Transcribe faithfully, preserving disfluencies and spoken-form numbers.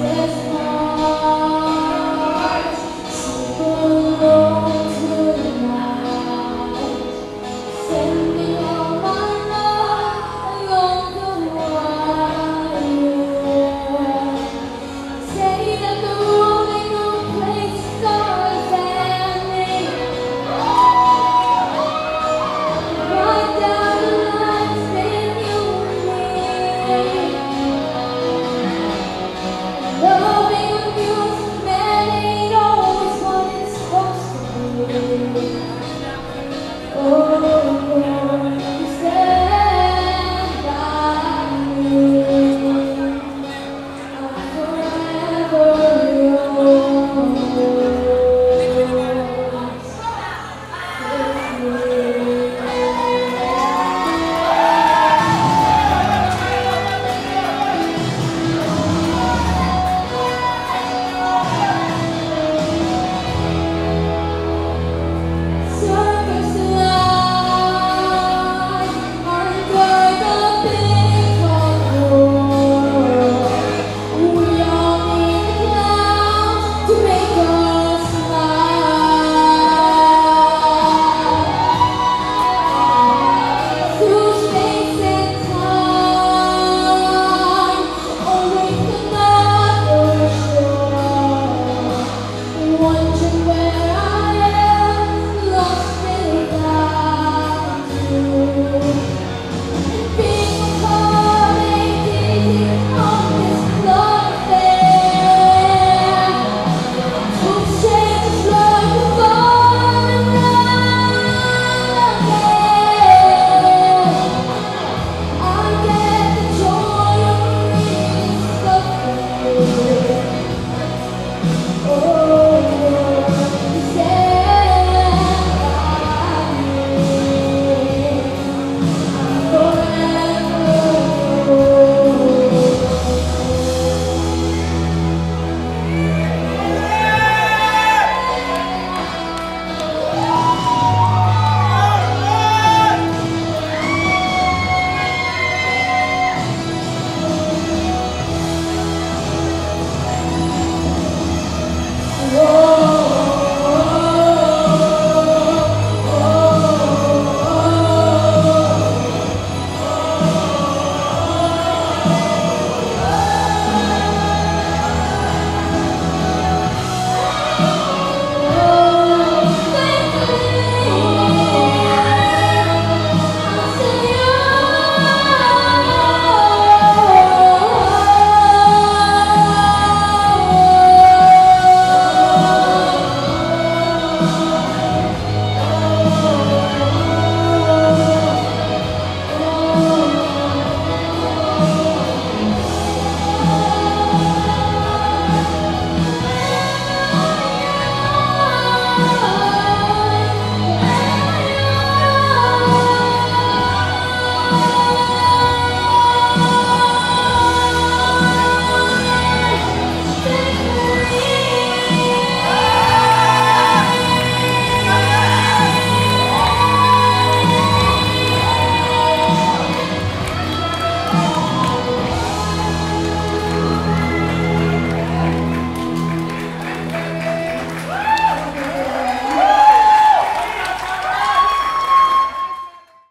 Yes.